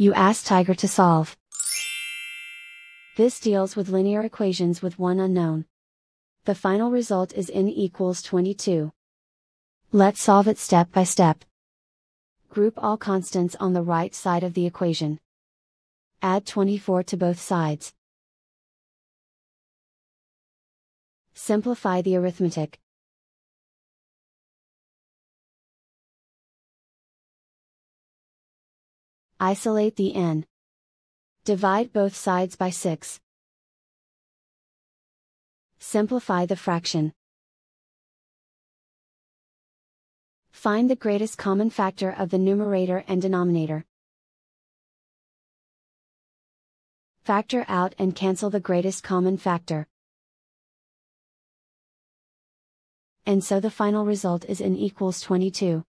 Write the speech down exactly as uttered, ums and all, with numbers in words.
you ask Tiger to solve. This deals with linear equations with one unknown. The final result is n equals twenty-two. Let's solve it step by step. Group all constants on the right side of the equation. Add twenty-four to both sides. Simplify the arithmetic. Isolate the n. Divide both sides by six. Simplify the fraction. Find the greatest common factor of the numerator and denominator. Factor out and cancel the greatest common factor. And so the final result is n equals twenty-two.